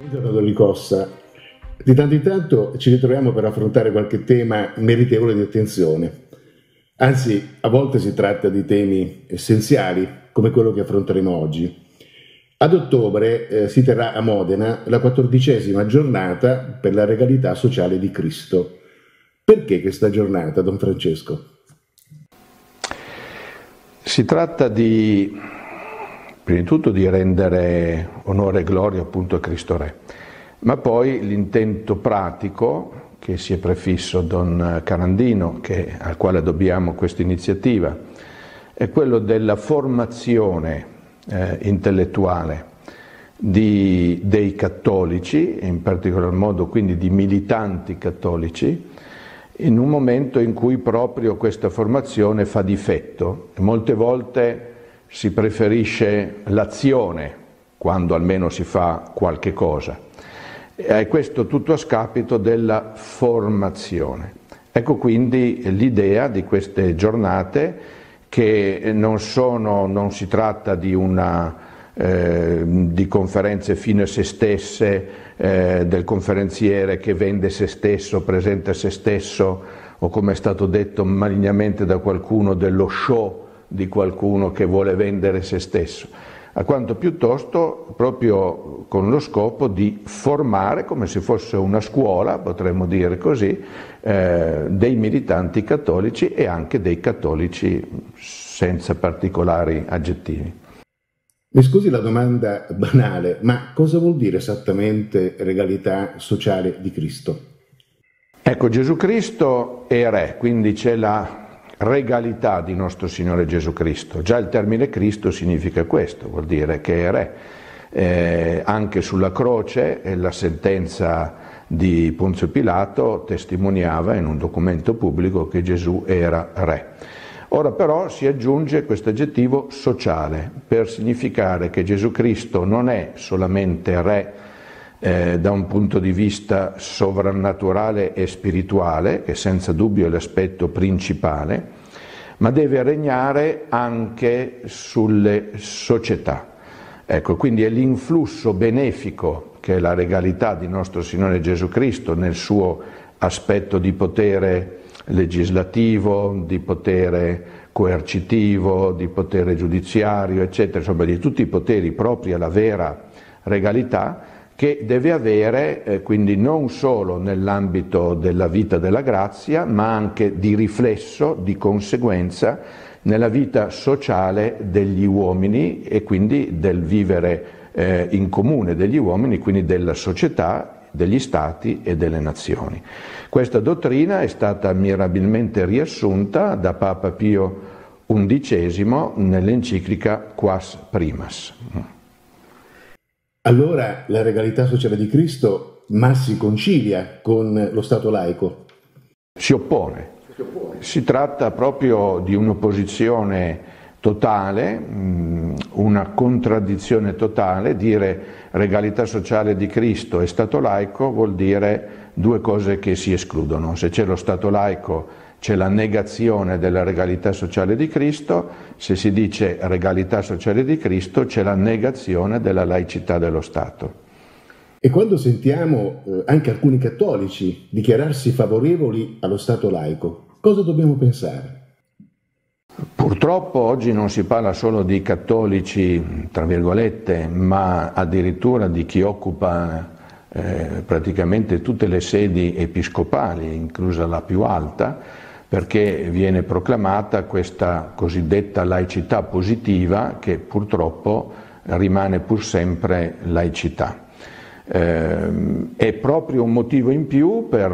Buongiorno Don Ricossa. Di tanto in tanto ci ritroviamo per affrontare qualche tema meritevole di attenzione. Anzi, a volte si tratta di temi essenziali, come quello che affronteremo oggi. Ad ottobre si terrà a Modena la 14ª giornata per la regalità sociale di Cristo. Perché questa giornata, Don Francesco? Si tratta prima di tutto di rendere onore e gloria appunto a Cristo Re, ma poi l'intento pratico che si è prefisso Don Carandino, al quale dobbiamo questa iniziativa, è quello della formazione intellettuale dei cattolici, in particolar modo quindi di militanti cattolici, in un momento in cui proprio questa formazione fa difetto. Molte volte si preferisce l'azione, quando almeno si fa qualche cosa. E questo tutto a scapito della formazione. Ecco quindi l'idea di queste giornate, che non si tratta di di conferenze fine a se stesse, del conferenziere che vende se stesso, presenta se stesso, o come è stato detto malignamente da qualcuno, dello show di qualcuno che vuole vendere se stesso, a quanto piuttosto proprio con lo scopo di formare, come se fosse una scuola, potremmo dire così, dei militanti cattolici e anche dei cattolici senza particolari aggettivi. Mi scusi la domanda banale, ma cosa vuol dire esattamente regalità sociale di Cristo? Ecco, Gesù Cristo è re, quindi c'è la regalità di nostro Signore Gesù Cristo. Già il termine Cristo significa questo, vuol dire che è re. Anche sulla croce la sentenza di Ponzio Pilato testimoniava in un documento pubblico che Gesù era re. Ora però si aggiunge questo aggettivo sociale per significare che Gesù Cristo non è solamente re da un punto di vista sovrannaturale e spirituale, che senza dubbio è l'aspetto principale, ma deve regnare anche sulle società. Ecco, quindi è l'influsso benefico che è la regalità di nostro Signore Gesù Cristo nel suo aspetto di potere legislativo, di potere coercitivo, di potere giudiziario, eccetera, insomma di tutti i poteri propri alla vera regalità, che deve avere quindi non solo nell'ambito della vita della grazia, ma anche di riflesso, di conseguenza, nella vita sociale degli uomini e quindi del vivere in comune degli uomini, quindi della società, degli stati e delle nazioni. Questa dottrina è stata mirabilmente riassunta da Papa Pio XI nell'enciclica Quas Primas. Allora la regalità sociale di Cristo ma si concilia con lo Stato laico? Si oppone. Si tratta proprio di un'opposizione totale, una contraddizione totale. Dire regalità sociale di Cristo e Stato laico vuol dire due cose che si escludono. Se c'è lo Stato laico c'è la negazione della regalità sociale di Cristo, se si dice regalità sociale di Cristo c'è la negazione della laicità dello Stato. E quando sentiamo anche alcuni cattolici dichiararsi favorevoli allo Stato laico, cosa dobbiamo pensare? Purtroppo oggi non si parla solo di cattolici, tra virgolette, ma addirittura di chi occupa praticamente tutte le sedi episcopali, inclusa la più alta, perché viene proclamata questa cosiddetta laicità positiva, che purtroppo rimane pur sempre laicità. È proprio un motivo in più per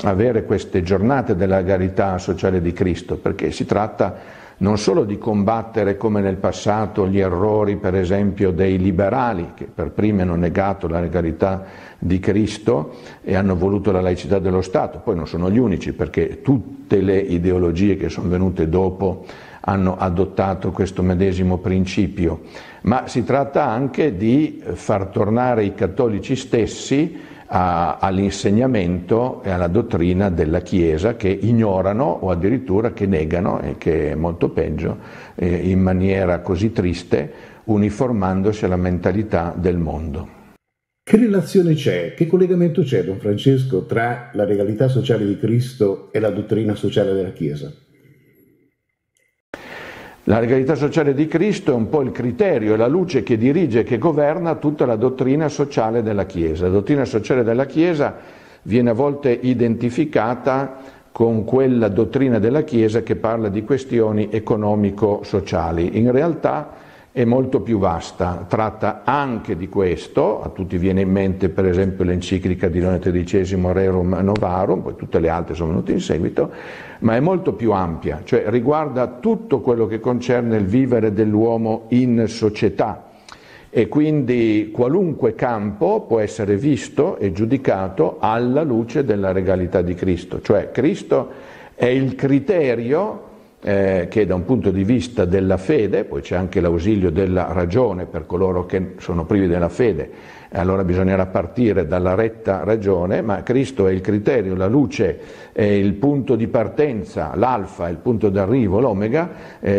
avere queste giornate della regalità sociale di Cristo, perché si tratta non solo di combattere, come nel passato, gli errori per esempio dei liberali, che per primi hanno negato la regalità di Cristo e hanno voluto la laicità dello Stato. Poi non sono gli unici, perché tutte le ideologie che sono venute dopo hanno adottato questo medesimo principio, ma si tratta anche di far tornare i cattolici stessi all'insegnamento e alla dottrina della Chiesa, che ignorano o addirittura che negano, e che è molto peggio, in maniera così triste, uniformandosi alla mentalità del mondo. Che relazione c'è, che collegamento c'è, Don Francesco, tra la legalità sociale di Cristo e la dottrina sociale della Chiesa? La legalità sociale di Cristo è un po' il criterio, è la luce che dirige e che governa tutta la dottrina sociale della Chiesa. La dottrina sociale della Chiesa viene a volte identificata con quella dottrina della Chiesa che parla di questioni economico-sociali. In realtà è molto più vasta, tratta anche di questo, a tutti viene in mente per esempio l'enciclica di Leone XIII Rerum Novarum, poi tutte le altre sono venute in seguito, ma è molto più ampia, cioè riguarda tutto quello che concerne il vivere dell'uomo in società e quindi qualunque campo può essere visto e giudicato alla luce della legalità di Cristo, cioè Cristo è il criterio che da un punto di vista della fede, poi c'è anche l'ausilio della ragione per coloro che sono privi della fede, allora bisognerà partire dalla retta ragione, ma Cristo è il criterio, la luce, è il punto di partenza, l'alfa, il punto d'arrivo, l'omega,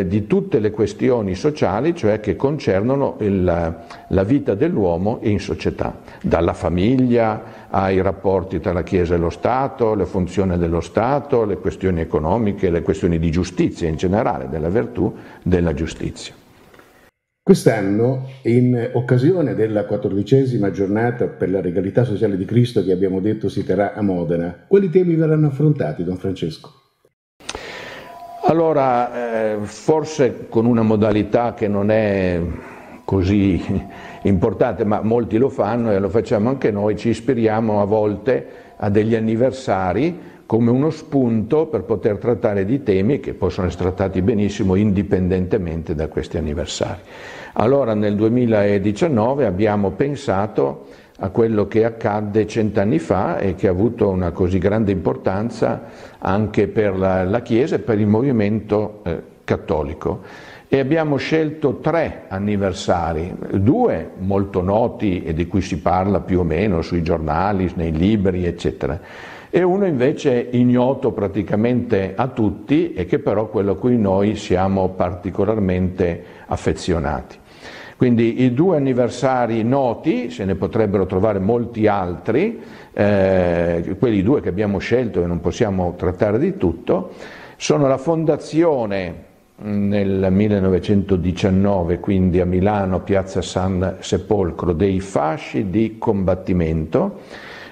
di tutte le questioni sociali, cioè che concernono la vita dell'uomo in società, dalla famiglia ai rapporti tra la Chiesa e lo Stato, le funzioni dello Stato, le questioni economiche, le questioni di giustizia in generale, della virtù della giustizia. Quest'anno, in occasione della 14ª giornata per la legalità sociale di Cristo che abbiamo detto si terrà a Modena, quali temi verranno affrontati, Don Francesco? Allora, forse con una modalità che non è così importante, ma molti lo fanno e lo facciamo anche noi, ci ispiriamo a volte a degli anniversari come uno spunto per poter trattare di temi che possono essere trattati benissimo indipendentemente da questi anniversari. Allora nel 2019 abbiamo pensato a quello che accadde 100 anni fa e che ha avuto una così grande importanza anche per la Chiesa e per il movimento cattolico. E abbiamo scelto 3 anniversari, 2 molto noti e di cui si parla più o meno sui giornali, nei libri, eccetera, e uno invece ignoto praticamente a tutti e che però quello a cui noi siamo particolarmente affezionati. Quindi i 2 anniversari noti, se ne potrebbero trovare molti altri, quelli 2 che abbiamo scelto e non possiamo trattare di tutto, sono la fondazione nel 1919, quindi a Milano, piazza San Sepolcro, dei Fasci di Combattimento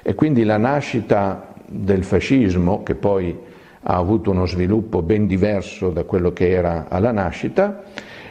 e quindi la nascita del fascismo, che poi ha avuto uno sviluppo ben diverso da quello che era alla nascita,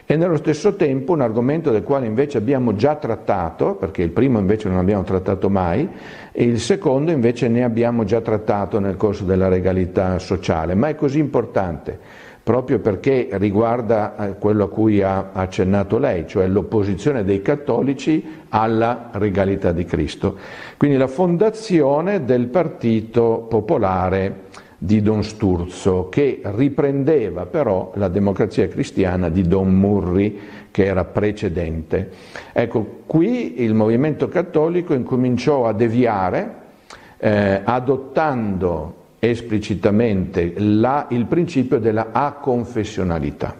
e nello stesso tempo un argomento del quale invece abbiamo già trattato, perché il primo invece non abbiamo trattato mai, e il secondo invece ne abbiamo già trattato nel corso della legalità sociale, ma è così importante proprio perché riguarda quello a cui ha accennato lei, cioè l'opposizione dei cattolici alla legalità di Cristo. Quindi la fondazione del Partito Popolare di Don Sturzo, che riprendeva però la Democrazia Cristiana di Don Murri, che era precedente. Ecco, qui il movimento cattolico incominciò a deviare, adottando esplicitamente il principio della aconfessionalità.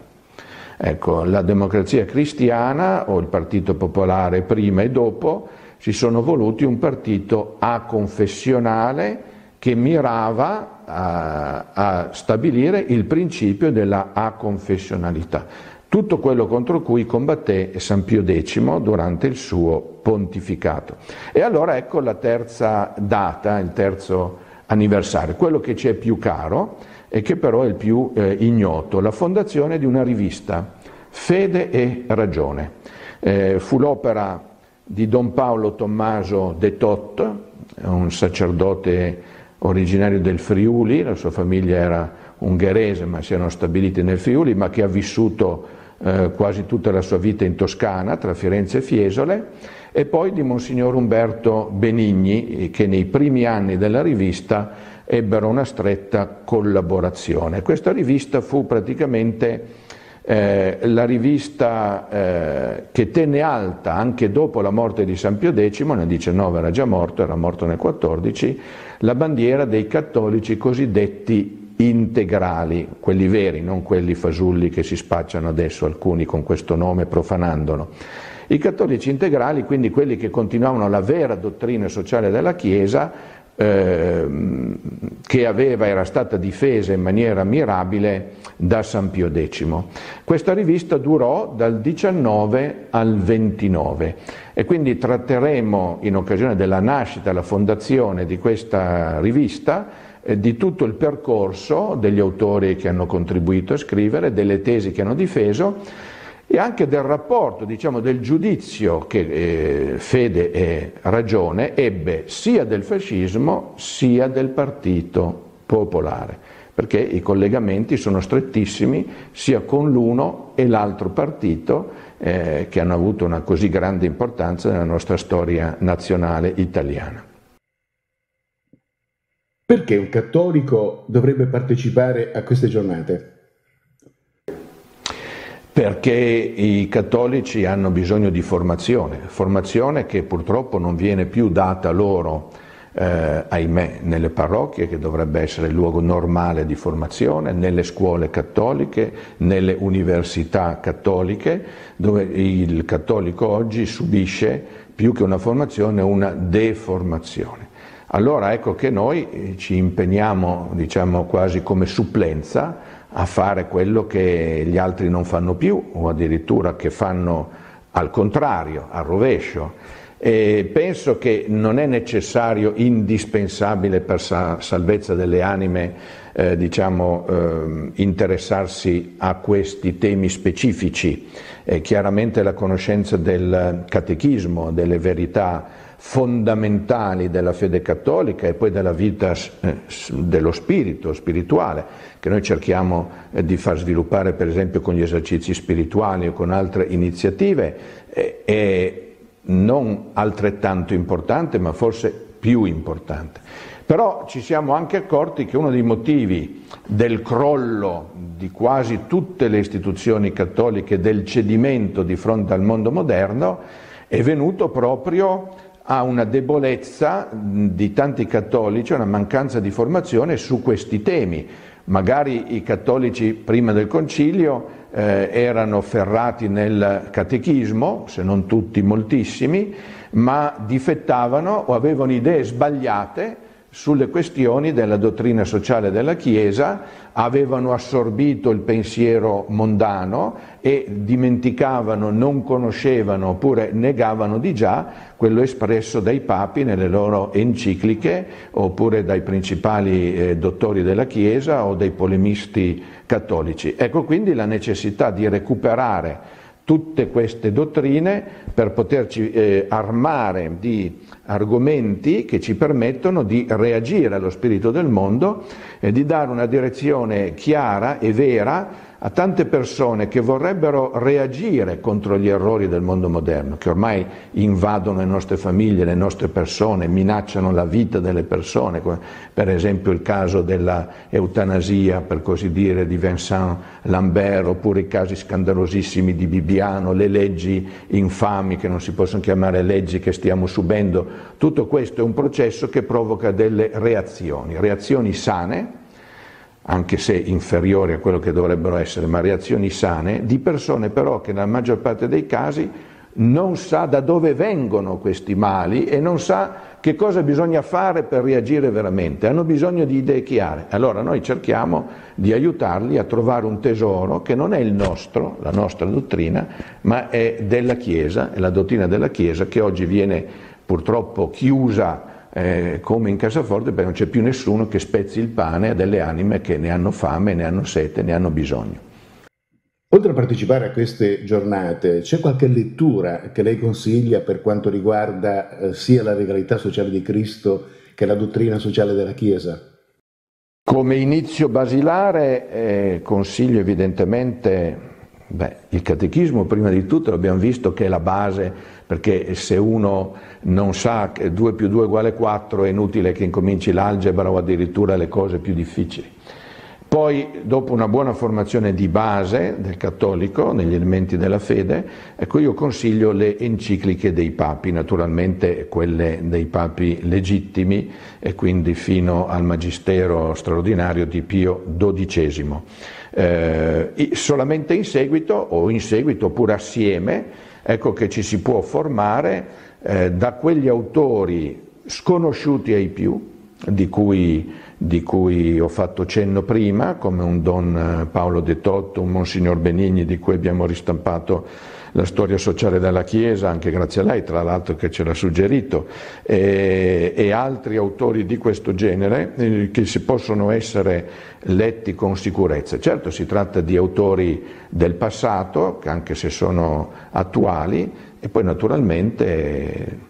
Ecco, la Democrazia Cristiana o il Partito Popolare prima e dopo si sono voluti un partito aconfessionale che mirava a stabilire il principio della aconfessionalità, tutto quello contro cui combatté San Pio X durante il suo pontificato. E allora ecco la terza data, il terzo anniversario, quello che ci è più caro e che però è il più ignoto, la fondazione di una rivista, Fede e Ragione. Fu l'opera di Don Paolo Tommaso de Tot, un sacerdote originario del Friuli, la sua famiglia era ungherese ma si erano stabiliti nel Friuli, ma che ha vissuto quasi tutta la sua vita in Toscana, tra Firenze e Fiesole, e poi di Monsignor Umberto Benigni, che nei primi anni della rivista ebbero una stretta collaborazione. Questa rivista fu praticamente la rivista che tenne alta, anche dopo la morte di San Pio X, nel 19 era già morto, era morto nel 14, la bandiera dei cattolici cosiddetti integrali, quelli veri, non quelli fasulli che si spacciano adesso alcuni con questo nome profanandolo. I cattolici integrali, quindi quelli che continuavano la vera dottrina sociale della Chiesa, che era stata difesa in maniera mirabile da San Pio X. Questa rivista durò dal 19 al 29 e quindi tratteremo, in occasione della nascita e la fondazione di questa rivista, di tutto il percorso degli autori che hanno contribuito a scrivere, delle tesi che hanno difeso e anche del rapporto, diciamo, del giudizio che Fede e Ragione ebbe sia del fascismo sia del Partito Popolare, perché i collegamenti sono strettissimi sia con l'uno e l'altro partito che hanno avuto una così grande importanza nella nostra storia nazionale italiana. Perché un cattolico dovrebbe partecipare a queste giornate? Perché i cattolici hanno bisogno di formazione che purtroppo non viene più data loro, ahimè, nelle parrocchie, che dovrebbe essere il luogo normale di formazione, nelle scuole cattoliche, nelle università cattoliche, dove il cattolico oggi subisce più che una formazione, una deformazione. Allora ecco che noi ci impegniamo, diciamo, quasi come supplenza a fare quello che gli altri non fanno più, o addirittura che fanno al contrario, al rovescio. E penso che non è necessario, indispensabile per salvezza delle anime, interessarsi a questi temi specifici. Chiaramente la conoscenza del catechismo, delle verità fondamentali della fede cattolica e poi della vita dello spirito, spirituale, che noi cerchiamo di far sviluppare per esempio con gli esercizi spirituali o con altre iniziative, è non altrettanto importante ma forse più importante. Però ci siamo anche accorti che uno dei motivi del crollo di quasi tutte le istituzioni cattoliche, del cedimento di fronte al mondo moderno, è venuto proprio a una debolezza di tanti cattolici, una mancanza di formazione su questi temi. Magari i cattolici prima del concilio erano ferrati nel catechismo, se non tutti, moltissimi, ma difettavano o avevano idee sbagliate sulle questioni della dottrina sociale della Chiesa, avevano assorbito il pensiero mondano e dimenticavano, non conoscevano oppure negavano di già quello espresso dai papi nelle loro encicliche oppure dai principali dottori della Chiesa o dai polemisti cattolici. Ecco quindi la necessità di recuperare tutte queste dottrine per poterci armare di argomenti che ci permettono di reagire allo spirito del mondo e di dare una direzione chiara e vera a tante persone che vorrebbero reagire contro gli errori del mondo moderno, che ormai invadono le nostre famiglie, le nostre persone, minacciano la vita delle persone, come per esempio il caso della eutanasia, per così dire, di Vincent Lambert, oppure i casi scandalosissimi di Bibbiano, le leggi infami che non si possono chiamare leggi che stiamo subendo. Tutto questo è un processo che provoca delle reazioni sane, anche se inferiori a quello che dovrebbero essere, ma reazioni sane, di persone però che nella maggior parte dei casi non sa da dove vengono questi mali e non sa che cosa bisogna fare per reagire veramente, hanno bisogno di idee chiare. Allora noi cerchiamo di aiutarli a trovare un tesoro che non è il nostro, la nostra dottrina, ma è della Chiesa, è la dottrina della Chiesa che oggi viene purtroppo chiusa come in cassaforte, perché non c'è più nessuno che spezzi il pane a delle anime che ne hanno fame, ne hanno sete, ne hanno bisogno. Oltre a partecipare a queste giornate, c'è qualche lettura che lei consiglia per quanto riguarda sia la regalità sociale di Cristo che la dottrina sociale della Chiesa? Come inizio basilare consiglio evidentemente il catechismo, prima di tutto. L'abbiamo visto che è la base, perché se uno non sa che 2 più 2 uguale 4 è inutile che incominci l'algebra o addirittura le cose più difficili. Poi, dopo una buona formazione di base del cattolico negli elementi della fede, ecco, io consiglio le encicliche dei papi, naturalmente quelle dei papi legittimi, e quindi fino al magistero straordinario di Pio XII. Solamente in seguito, o in seguito oppure assieme, ecco che ci si può formare da quegli autori sconosciuti ai più, di cui ho fatto cenno prima, come un Don Paolo de Tot, un Monsignor Benigni, di cui abbiamo ristampato la storia sociale della Chiesa, anche grazie a lei, tra l'altro, che ce l'ha suggerito, e altri autori di questo genere che si possono essere letti con sicurezza. Certo, si tratta di autori del passato, anche se sono attuali, e poi naturalmente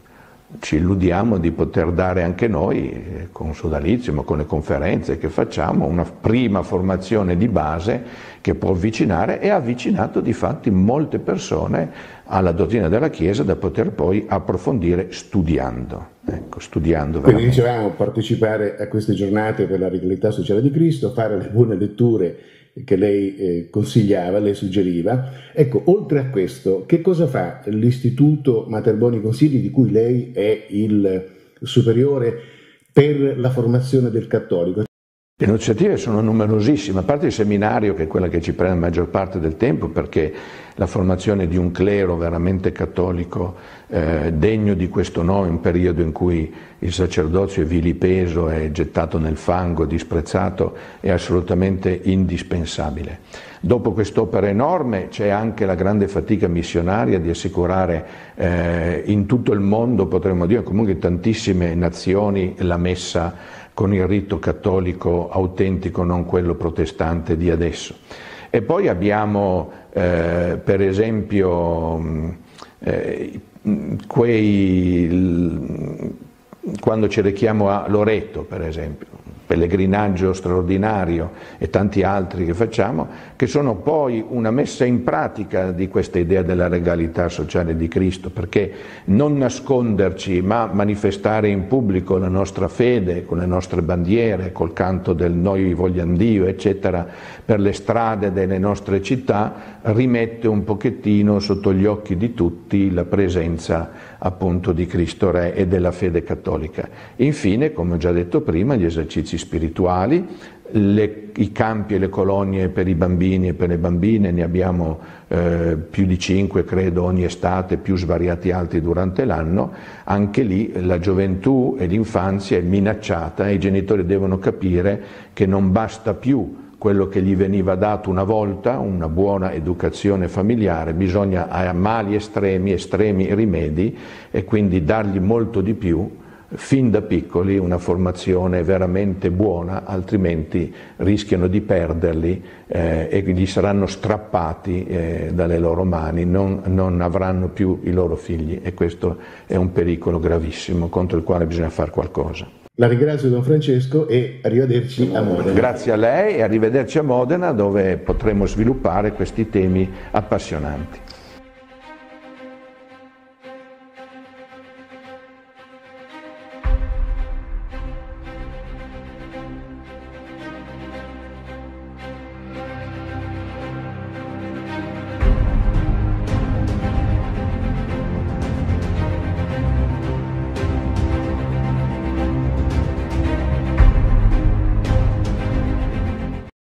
ci illudiamo di poter dare anche noi, con sodalizio, ma con le conferenze che facciamo, una prima formazione di base che può avvicinare, e ha avvicinato di fatti molte persone alla dottrina della Chiesa, da poter poi approfondire studiando. Ecco, studiando veramente. Quindi dicevamo, partecipare a queste giornate per la regalità sociale di Cristo, fare le buone letture che lei consigliava, lei suggeriva. Ecco, oltre a questo, che cosa fa l'Istituto Mater Boni Consigli, di cui lei è il superiore, per la formazione del cattolico? Le iniziative sono numerosissime, a parte il seminario, che è quella che ci prende la maggior parte del tempo, perché la formazione di un clero veramente cattolico, degno di questo nome, un periodo in cui il sacerdozio è vilipeso, è gettato nel fango, disprezzato, è assolutamente indispensabile. Dopo quest'opera enorme c'è anche la grande fatica missionaria di assicurare in tutto il mondo, potremmo dire comunque in tantissime nazioni, la messa con il rito cattolico autentico, non quello protestante di adesso. E poi abbiamo per esempio quando ci rechiamo a Loreto, per esempio, pellegrinaggio straordinario, e tanti altri che facciamo, che sono poi una messa in pratica di questa idea della regalità sociale di Cristo, perché non nasconderci, ma manifestare in pubblico la nostra fede, con le nostre bandiere, col canto del Noi vogliam Dio, eccetera, per le strade delle nostre città, rimette un pochettino sotto gli occhi di tutti la presenza appunto di Cristo Re e della fede cattolica. Infine, come ho già detto prima, gli esercizi spirituali, i campi e le colonie per i bambini e per le bambine, ne abbiamo più di 5 credo ogni estate, più svariati altri durante l'anno. Anche lì la gioventù e l'infanzia è minacciata, e i genitori devono capire che non basta più quello che gli veniva dato una volta, una buona educazione familiare, bisogna a mali estremi, estremi rimedi, e quindi dargli molto di più, fin da piccoli, una formazione veramente buona, altrimenti rischiano di perderli e gli saranno strappati dalle loro mani, non avranno più i loro figli, e questo è un pericolo gravissimo contro il quale bisogna fare qualcosa. La ringrazio, Don Francesco, e arrivederci a Modena. Grazie a lei e arrivederci a Modena, dove potremo sviluppare questi temi appassionanti.